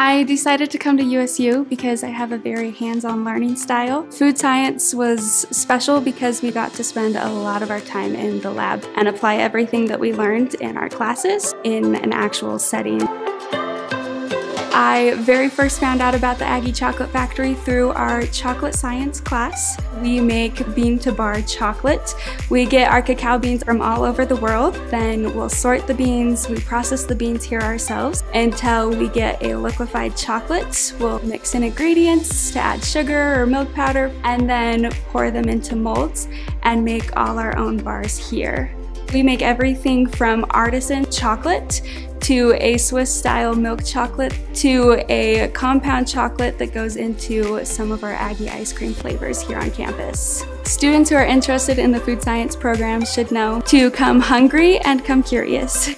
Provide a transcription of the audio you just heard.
I decided to come to USU because I have a very hands-on learning style. Food science was special because we got to spend a lot of our time in the lab and apply everything that we learned in our classes in an actual setting. I very first found out about the Aggie Chocolate Factory through our chocolate science class. We make bean-to-bar chocolate. We get our cacao beans from all over the world. Then we'll sort the beans, we process the beans here ourselves until we get a liquefied chocolate. We'll mix in ingredients to add sugar or milk powder and then pour them into molds and make all our own bars here. We make everything from artisan chocolate to a Swiss-style milk chocolate, to a compound chocolate that goes into some of our Aggie ice cream flavors here on campus. Students who are interested in the food science program should know to come hungry and come curious.